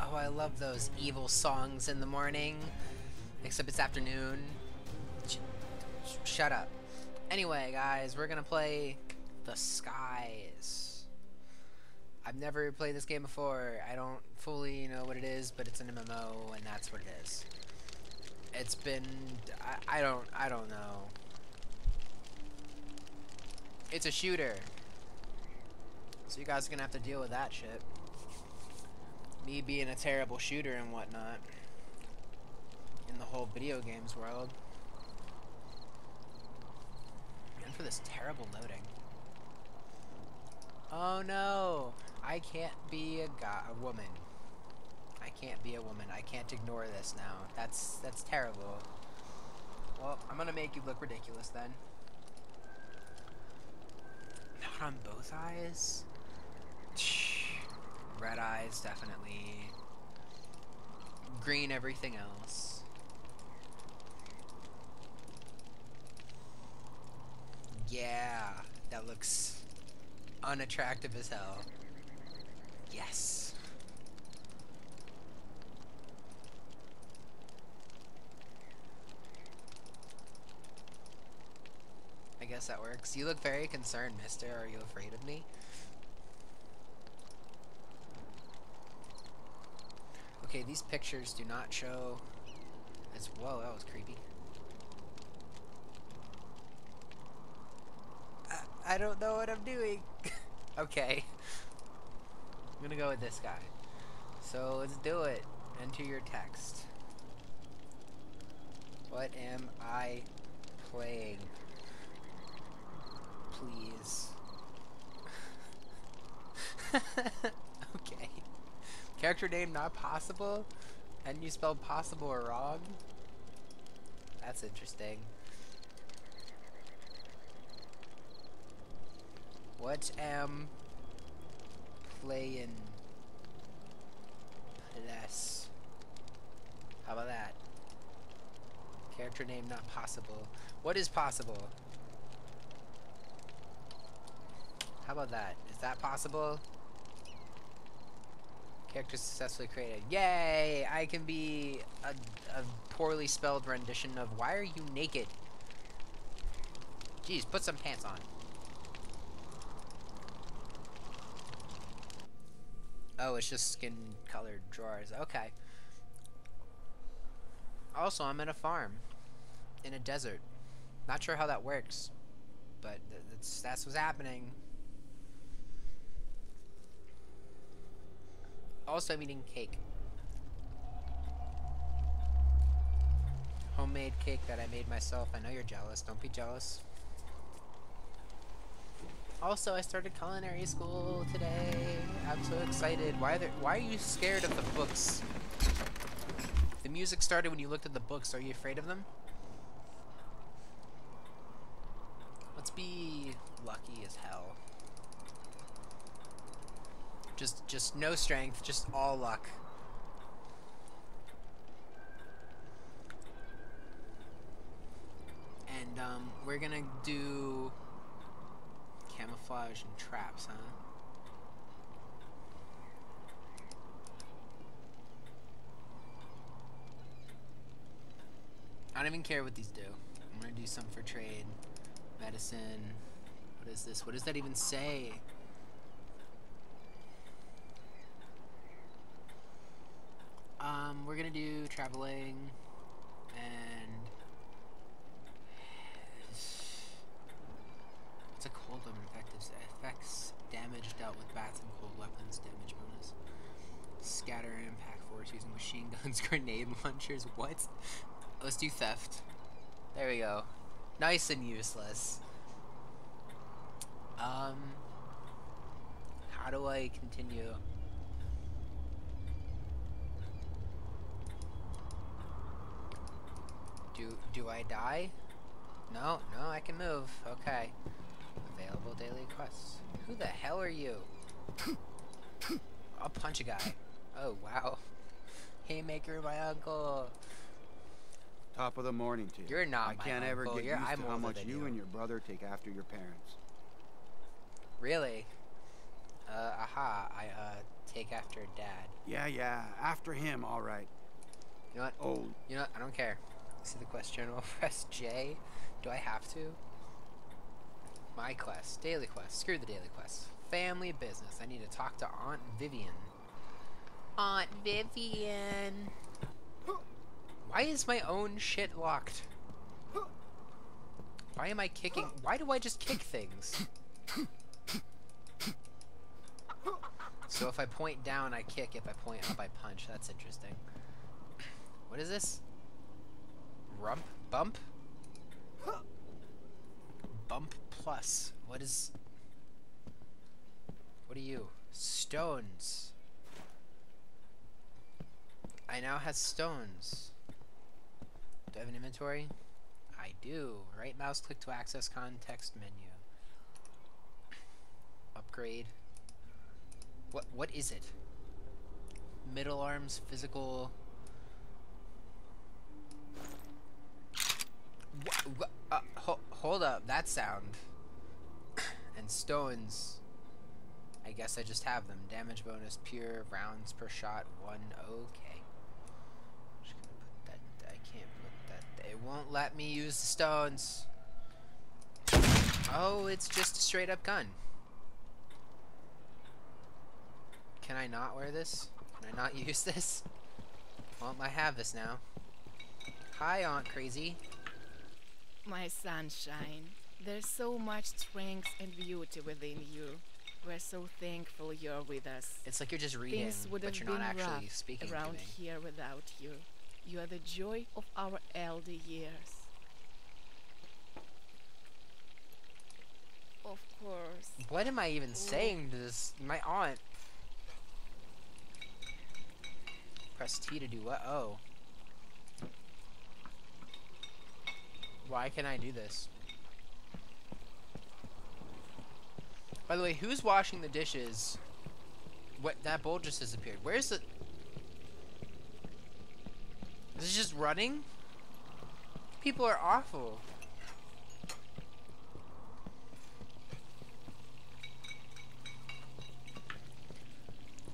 Oh, I love those evil songs in the morning. Except it's afternoon. Shut up. Anyway, guys, we're gonna play The Skies. I've never played this game before. I don't fully know what it is, but it's an MMO, and that's what it is. It's been... I don't know. It's a shooter. So you guys are gonna have to deal with that shit. Me being a terrible shooter and whatnot. In the whole video games world. And for this terrible loading. Oh no! I can't be a woman. I can't be a woman. I can't ignore this now. That's terrible. Well, I'm gonna make you look ridiculous then. Not on both eyes? Red eyes, definitely. Green, everything else. Yeah, that looks unattractive as hell. Yes. I guess that works. You look very concerned, mister. Are you afraid of me? Okay, these pictures do not show as... Whoa, that was creepy. I don't know what I'm doing. Okay. I'm gonna go with this guy. So, let's do it. Enter your text. What am I playing? Please. Okay. Character name not possible? And you spelled possible or wrong? That's interesting. What am playing? Plus. How about that? Character name not possible. What is possible? How about that? Is that possible? Character successfully created. Yay! I can be a poorly spelled rendition of why are you naked? Jeez, put some pants on. Oh, it's just skin colored drawers. Okay. Also, I'm at a farm. In a desert. Not sure how that works. But that's what's happening. Also, I'm eating cake. Homemade cake that I made myself. I know you're jealous. Don't be jealous. Also, I started culinary school today. I'm so excited. Why are you scared of the books? The music started when you looked at the books. Are you afraid of them? Let's be lucky as hell. Just no strength, just all luck. And, we're gonna do camouflage and traps, huh? I don't even care what these do. I'm gonna do some for trade, medicine. What is this? What does that even say? We're gonna do traveling and it's a cold weapon effective effects damage dealt with bats and cold weapons damage bonus. Scatter and impact force using machine guns, grenade launchers. What? Let's do theft. There we go. Nice and useless. How do I continue? Do I die? No, I can move. Okay. Available daily quests. Who the hell are you? I'll punch a guy. Oh, wow. Haymaker, my uncle. Top of the morning to you. You're not my uncle. I can't ever get used to how much you and your brother take after your parents. Really? Aha. I Take after Dad. Yeah, after him, all right. You know what? Oh, you know what? I don't care. See the quest journal. Press J. Do I have to? My quest, daily quest. Screw the daily quest. Family business. I need to talk to Aunt Vivian. Aunt Vivian. Why is my own shit locked? Why am I kicking? Why do I just kick things? So if I point down, I kick. If I point up, I punch. That's interesting. What is this? Rump? Bump? Bump plus. What is... What are you? Stones. I now have stones. Do I have an inventory? I do. Right mouse click to access context menu. Upgrade. What is it? Middle arms, physical... hold up, that sound. And stones. I guess I just have them. Damage bonus, pure, rounds per shot, 1. Okay. I'm just gonna put that there. I can't put that there. It won't let me use the stones. Oh, it's just a straight up gun. Can I not wear this? Can I not use this? Well, I have this now. Hi, Aunt Crazy. My sunshine, there's so much strength and beauty within you. We're so thankful you're with us. It's like you're just reading, but you're not actually speaking around here without you. You are the joy of our elder years. Of course. What am I even saying to this? My aunt. Press T to do what? Oh. Why can I do this? By the way, who's washing the dishes? What? That bowl just disappeared. Where's the... Is this just running? People are awful.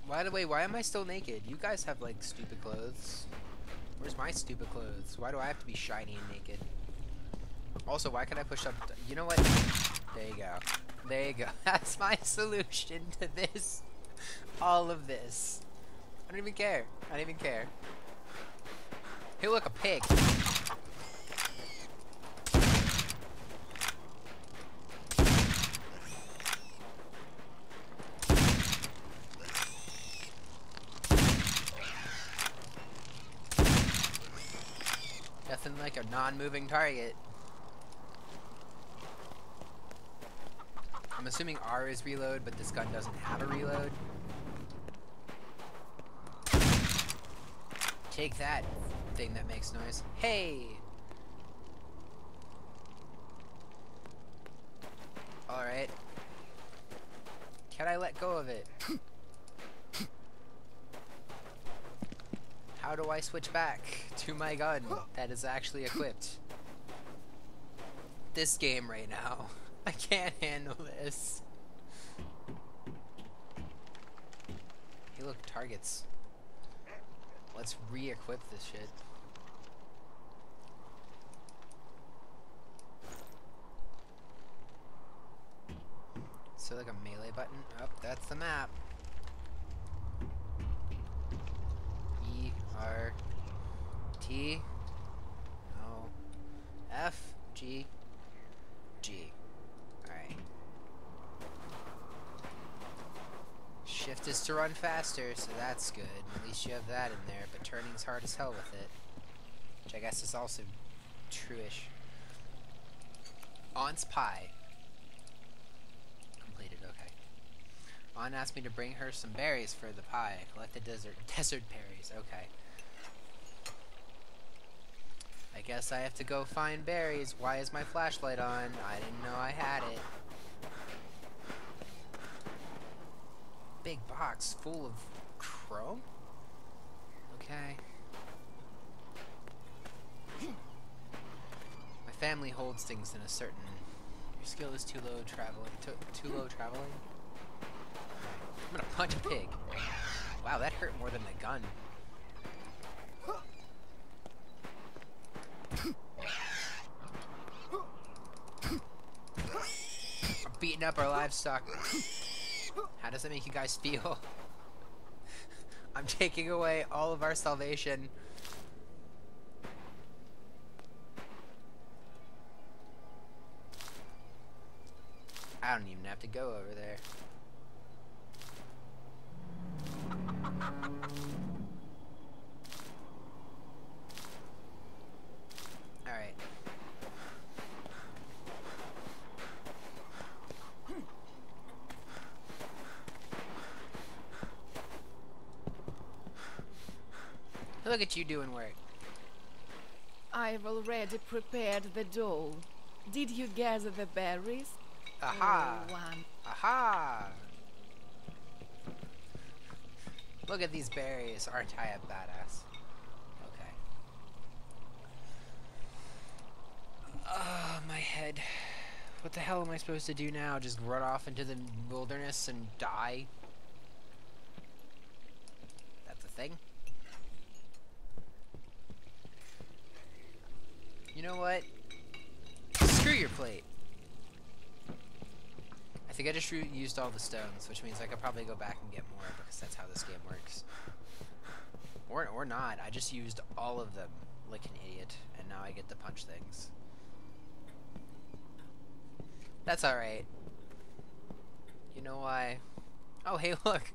By the way, why am I still naked? You guys have, like, stupid clothes. Where's my stupid clothes? Why do I have to be shiny and naked? Also, why can I push up? You know what? There you go. There you go. That's my solution to this. All of this. I don't even care. I don't even care. Hey, look, a pig. Nothing like a non-moving target. I'm assuming R is reload, but this gun doesn't have a reload. Take that thing that makes noise. Hey! Alright. Can I let go of it? How do I switch back to my gun that is actually equipped? This game right now. I can't handle this. Hey, look, targets. Let's re-equip this shit. So like a melee button. Oh, that's the map. E, R, T, no, F, G, G. Shift is to run faster, so that's good. At least you have that in there, but turning's hard as hell with it. Which I guess is also true-ish. Aunt's pie. Completed, okay. Aunt asked me to bring her some berries for the pie. Collect the desert berries, okay. I guess I have to go find berries. Why is my flashlight on? I didn't know I had it. Big box full of chrome? Okay. My family holds things in a certain... Your skill is too low traveling. I'm gonna punch a pig. Wow, that hurt more than the gun. We're beating up our livestock. How does that make you guys feel? I'm taking away all of our salvation. I don't even have to go over there. Alright. Look at you doing work. I've already prepared the dough. Did you gather the berries? Aha! Aha! Look at these berries. Aren't I a badass? Okay. Oh, my head. What the hell am I supposed to do now? Just run off into the wilderness and die? That's a thing? You know what? Screw your plate! I think I just used all the stones, which means I could probably go back and get more, because that's how this game works. Or not, I just used all of them like an idiot, and now I get to punch things. That's alright. You know why? Oh hey look!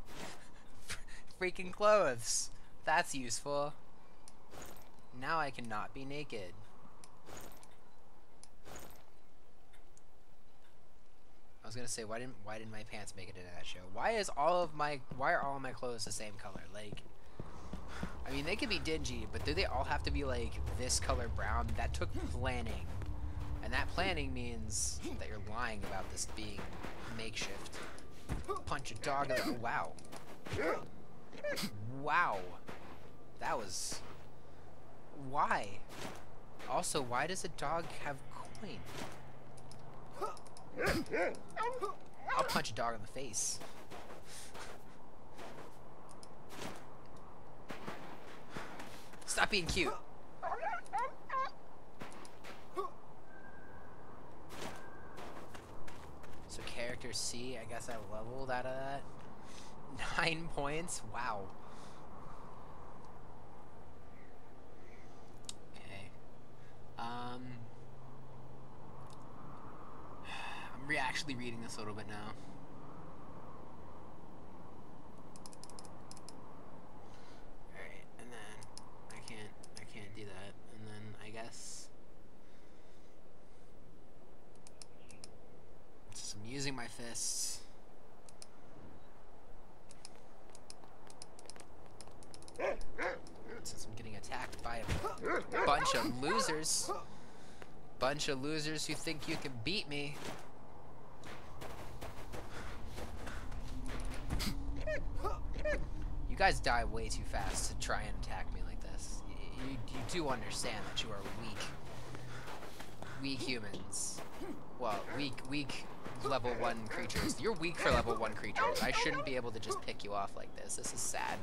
Freaking clothes! That's useful. Now I cannot be naked. I was gonna say, why didn't my pants make it into that show? Why are all of my clothes the same color? Like, I mean, they could be dingy, but do they all have to be like this color brown? That took planning, and that planning means that you're lying about this being makeshift. Punch a dog! Oh, wow, wow, that was why. Also, why does a dog have coin? I'll punch a dog in the face. Stop being cute. So character C, I guess I leveled out of that. 9 points? Wow. Okay. We're actually reading this a little bit now. Alright, and then I can't do that. And then I guess just I'm using my fists. Since I'm getting attacked by a bunch of losers. Bunch of losers who think you can beat me. You guys die way too fast to try and attack me like this. You do understand that you are weak humans. Well, weak level 1 creatures. You're weak for level 1 creatures. I shouldn't be able to just pick you off like this. This is sad.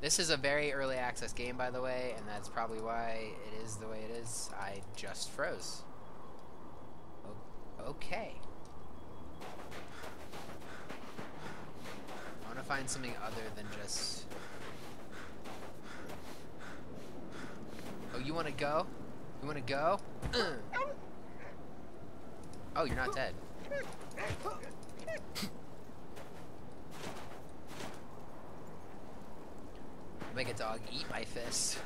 This is a very early access game, by the way, and that's probably why it is the way it is. I just froze. Okay. Find something other than just... Oh, you want to go? You want to go? Oh, you're not dead. Make a dog eat my fist.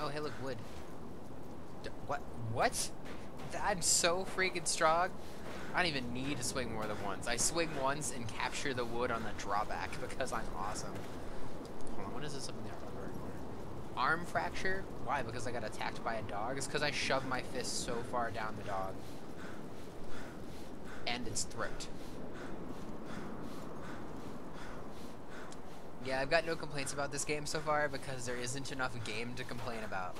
Oh, hey, look, wood. What? What? I'm so freaking strong. I don't even need to swing more than once. I swing once and capture the wood on the drawback because I'm awesome. Hold on, what is this up in there? Arm fracture? Why? Because I got attacked by a dog? It's because I shoved my fist so far down the dog. And its throat. Yeah, I've got no complaints about this game so far because there isn't enough game to complain about.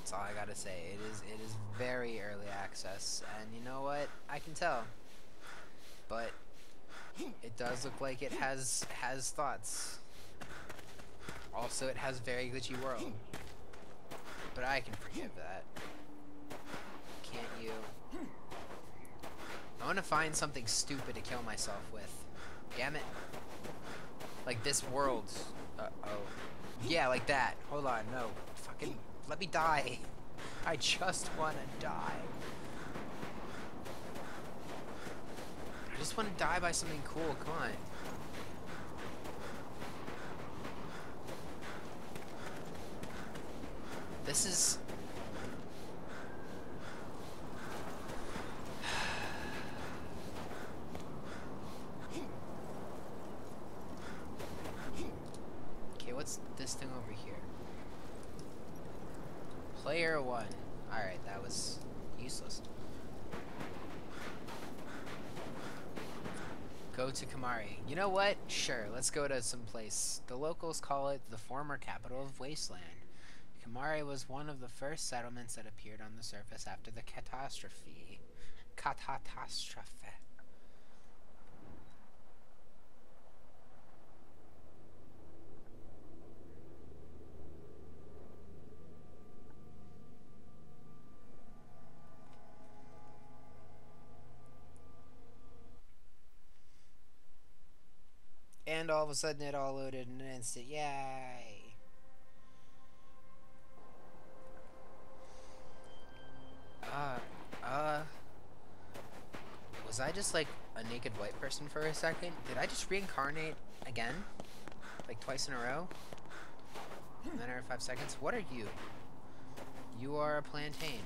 That's all I gotta say. It is very early access, and you know what? I can tell. But It does look like it has thoughts. Also, it has very glitchy world. But I can forgive that. Can't you? I want to find something stupid to kill myself with. Damn it. Like this world. Uh-oh. Yeah, like that. Hold on, no. Fucking let me die. I just want to die. I just want to die by something cool. Come on. This is... Okay, what's this thing over here? Player one. Alright, that was useless. Go to Kamari. You know what? Sure, let's go to some place. The locals call it the former capital of Wasteland. Kamari was one of the first settlements that appeared on the surface after the catastrophe. And all of a sudden it all loaded in an instant. Yay! Was I just like a naked white person for a second? Did I just reincarnate again? Like twice in a row? 9 or 5 seconds? What are you? You are a plantain.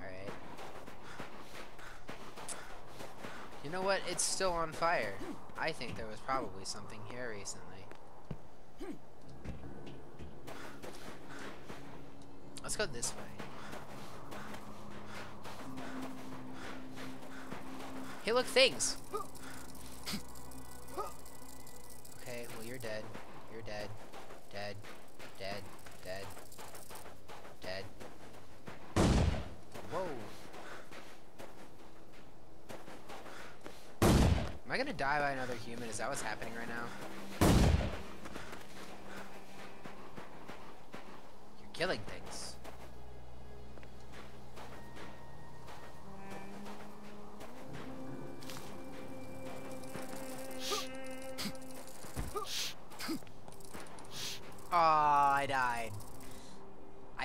Alright. You know what? It's still on fire. I think there was probably something here recently. Let's go this way. Hey, look, things! Okay, well, you're dead. You're dead. Dead. Dead. Dead. Dead. Whoa. Am I gonna die by another human? Is that what's happening right now? You're killing things. I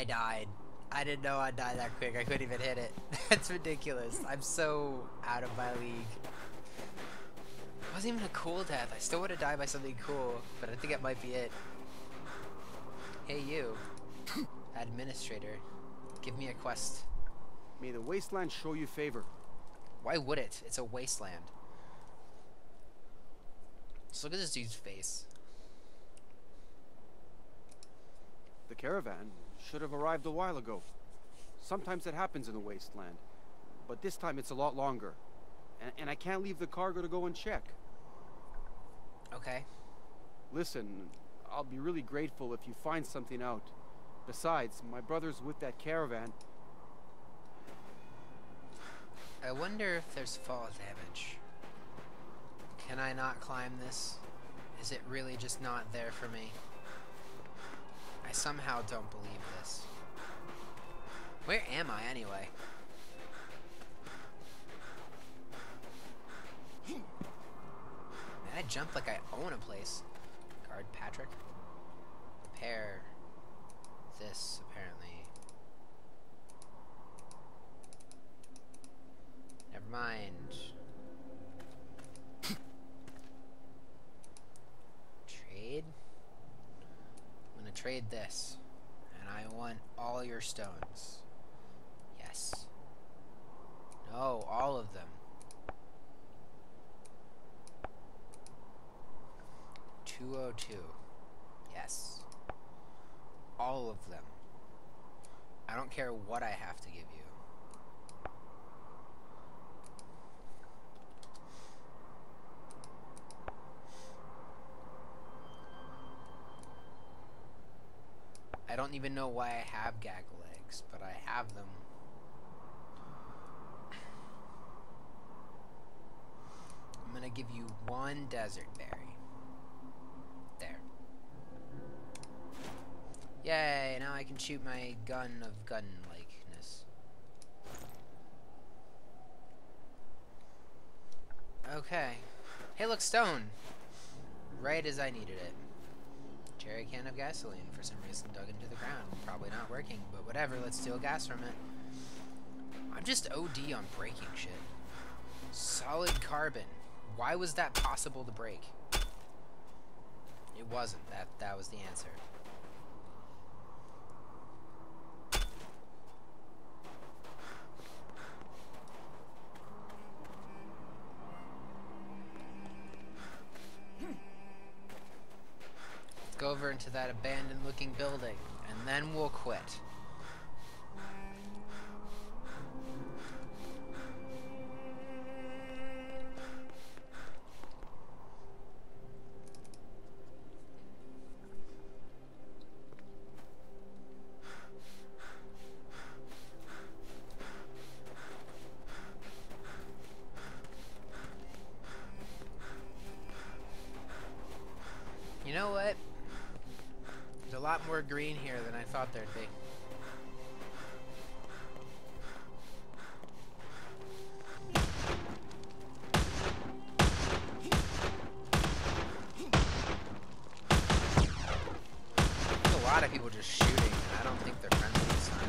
died. I didn't know I'd die that quick. I couldn't even hit it. That's ridiculous. I'm so out of my league. It wasn't even a cool death. I still want to die by something cool, but I think that might be it. Hey, you. Administrator. Give me a quest. May the wasteland show you favor. Why would it? It's a wasteland. Just look at this dude's face. The caravan should have arrived a while ago. Sometimes it happens in the wasteland, but this time it's a lot longer. And I can't leave the cargo to go and check. Okay. Listen, I'll be really grateful if you find something out. Besides, my brother's with that caravan. I wonder if there's fall damage. Can I not climb this? Is it really just not there for me? I somehow don't believe this. Where am I anyway? Man, I jump like I own a place. Guard Patrick. Repair this, apparently. Never mind. Trade. I'm gonna trade this, and I want all your stones. Yes. No, all of them. 202. Yes. All of them. I don't care what I have to give you. I don't even know why I have gaggle legs, but I have them. gonna give you one desert berry. There. Yay, now I can shoot my gun of gun-likeness. Okay. Hey, look, stone! Right as I needed it. Cherry can of gasoline, for some reason dug into the ground. Probably not working, but whatever, let's steal gas from it. I'm just OD on breaking shit. Solid carbon. Why was that possible to break? It wasn't. That was the answer. Let's go over into that abandoned looking building, and then we'll quit. You know what? There's a lot more green here than I thought there'd be. There's a lot of people just shooting, and I don't think they're friendly this time.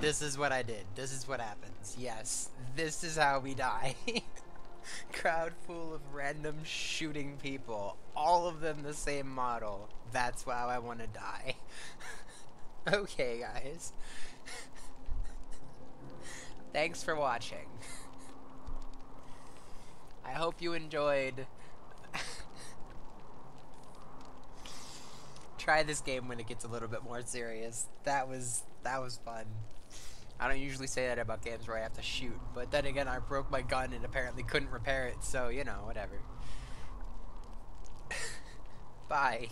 This is what I did. This is what happens. Yes, this is how we die. Crowd full of random shooting people. All of them the same model. That's how I want to die. Okay, guys. Thanks for watching. I hope you enjoyed. Try this game when it gets a little bit more serious. That was fun. I don't usually say that about games where I have to shoot, but then again, I broke my gun and apparently couldn't repair it, so, you know, whatever. Bye.